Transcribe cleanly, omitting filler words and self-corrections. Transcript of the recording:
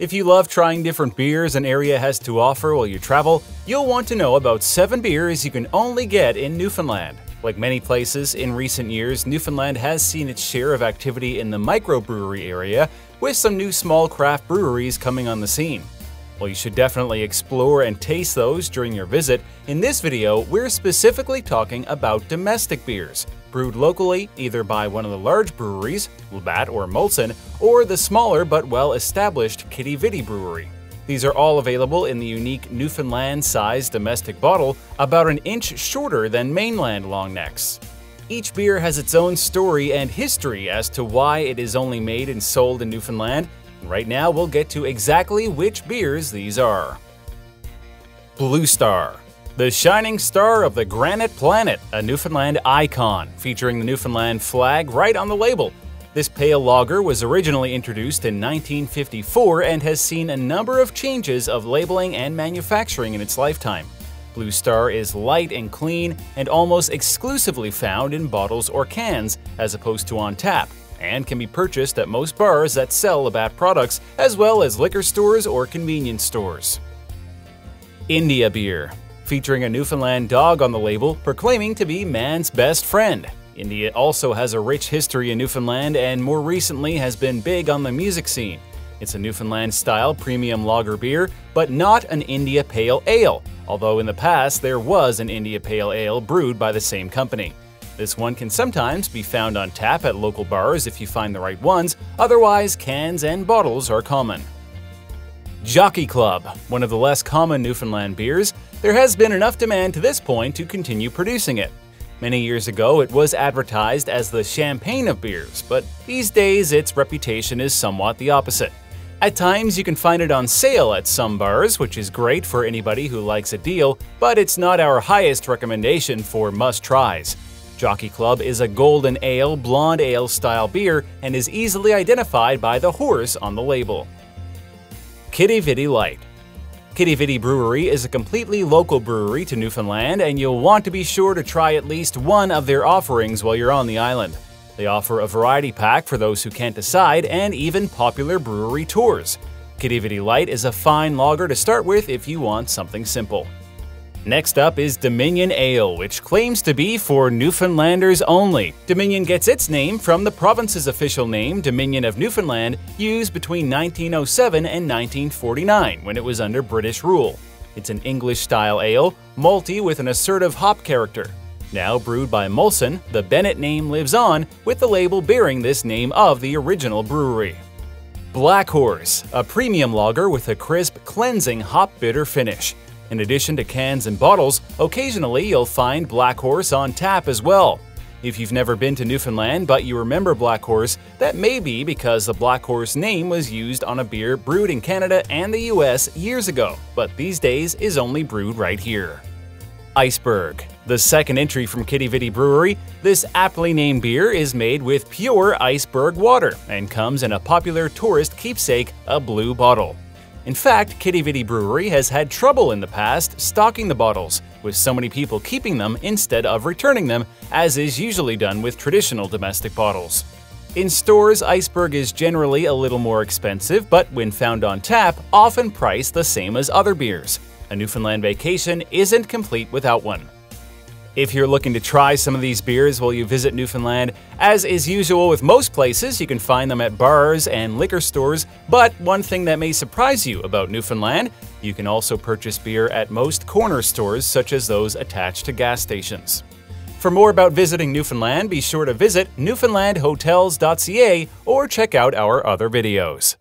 If you love trying different beers an area has to offer while you travel, you'll want to know about 7 beers you can only get in Newfoundland. Like many places in recent years, Newfoundland has seen its share of activity in the microbrewery area, with some new small craft breweries coming on the scene. Well, you should definitely explore and taste those during your visit. In this video, we're specifically talking about domestic beers, brewed locally either by one of the large breweries, Labatt or Molson, or the smaller but well-established Quidi Vidi Brewery. These are all available in the unique Newfoundland-sized domestic bottle, about an inch shorter than mainland long necks. Each beer has its own story and history as to why it is only made and sold in Newfoundland. Right now, we'll get to exactly which beers these are. Blue Star, the shining star of the Granite Planet, a Newfoundland icon, featuring the Newfoundland flag right on the label. This pale lager was originally introduced in 1954 and has seen a number of changes of labeling and manufacturing in its lifetime. Blue Star is light and clean and almost exclusively found in bottles or cans as opposed to on tap, and can be purchased at most bars that sell Labatt products as well as liquor stores or convenience stores. India Beer, featuring a Newfoundland dog on the label proclaiming to be man's best friend. India also has a rich history in Newfoundland and more recently has been big on the music scene. It's a Newfoundland-style premium lager beer, but not an India Pale Ale, although in the past there was an India Pale Ale brewed by the same company. This one can sometimes be found on tap at local bars if you find the right ones, otherwise cans and bottles are common. Jockey Club, one of the less common Newfoundland beers, there has been enough demand to this point to continue producing it. Many years ago, it was advertised as the champagne of beers, but these days its reputation is somewhat the opposite. At times, you can find it on sale at some bars, which is great for anybody who likes a deal, but it's not our highest recommendation for must-tries. Jockey Club is a golden ale, blonde ale style beer and is easily identified by the horse on the label. Quidi Vidi Light. Quidi Vidi Brewery is a completely local brewery to Newfoundland, and you'll want to be sure to try at least one of their offerings while you're on the island. They offer a variety pack for those who can't decide and even popular brewery tours. Quidi Vidi Light is a fine lager to start with if you want something simple. Next up is Dominion Ale, which claims to be for Newfoundlanders only. Dominion gets its name from the province's official name, Dominion of Newfoundland, used between 1907 and 1949 when it was under British rule. It's an English-style ale, malty with an assertive hop character. Now brewed by Molson, the Bennett name lives on, with the label bearing this name of the original brewery. Black Horse, a premium lager with a crisp, cleansing hop-bitter finish. In addition to cans and bottles, occasionally you'll find Black Horse on tap as well. If you've never been to Newfoundland but you remember Black Horse, that may be because the Black Horse name was used on a beer brewed in Canada and the US years ago, but these days is only brewed right here. Iceberg, the second entry from Quidi Vidi Brewery, this aptly named beer is made with pure iceberg water and comes in a popular tourist keepsake, a blue bottle. In fact, Quidi Vidi Brewery has had trouble in the past stocking the bottles, with so many people keeping them instead of returning them, as is usually done with traditional domestic bottles. In stores, Iceberg is generally a little more expensive, but when found on tap, often priced the same as other beers. A Newfoundland vacation isn't complete without one. If you're looking to try some of these beers while you visit Newfoundland, as is usual with most places, you can find them at bars and liquor stores, but one thing that may surprise you about Newfoundland, you can also purchase beer at most corner stores such as those attached to gas stations. For more about visiting Newfoundland, be sure to visit newfoundlandhotels.ca or check out our other videos.